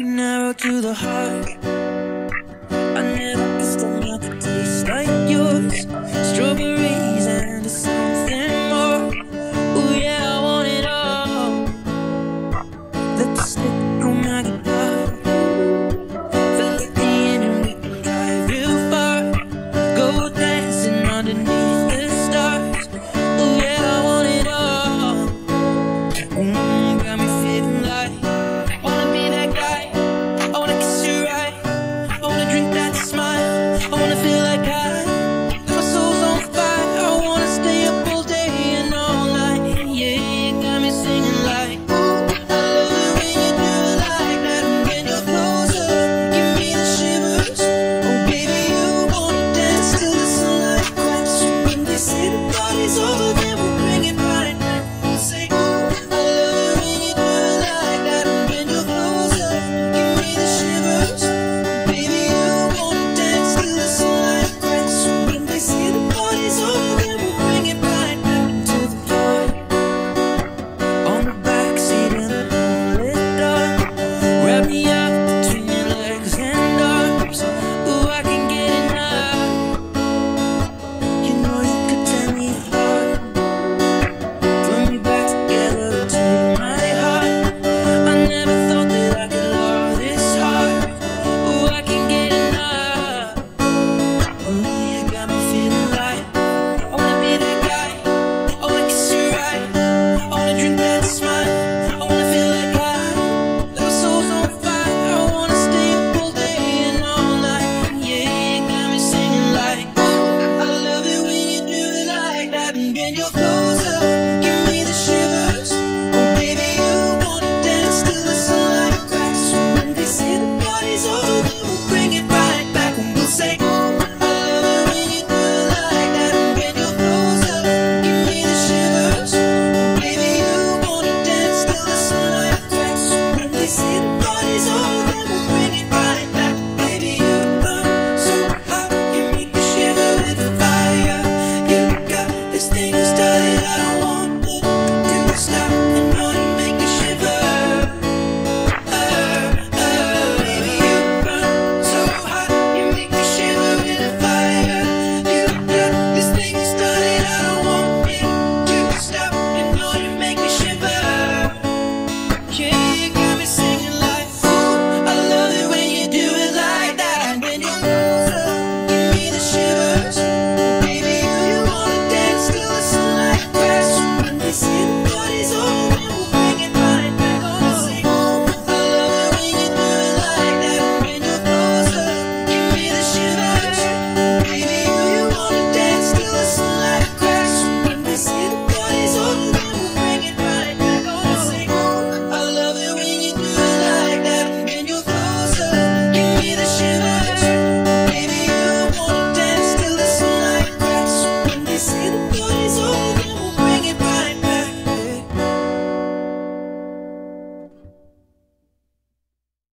You're narrow to the heart.